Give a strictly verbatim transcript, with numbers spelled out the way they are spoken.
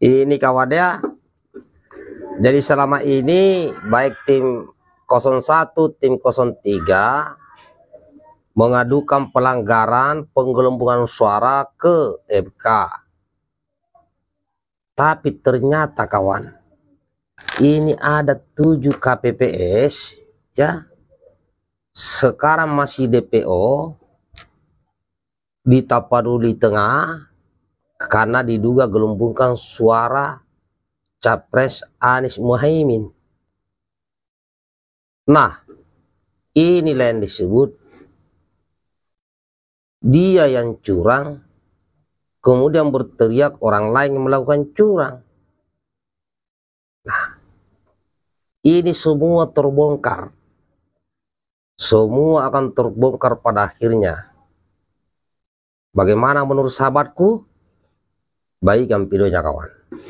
Ini kawannya. Jadi selama ini baik tim nol satu, tim nol tiga mengadukan pelanggaran penggelembungan suara ke F K. Tapi ternyata kawan, ini ada tujuh K P P S ya. Sekarang masih D P O di Tapanuli Tengah karena diduga gelembungkan suara Capres Anies Muhaimin. Nah, inilah yang disebut dia yang curang, kemudian berteriak orang lain yang melakukan curang. Nah, ini semua terbongkar, semua akan terbongkar pada akhirnya. Bagaimana menurut sahabatku? Baikkan videonya kawan.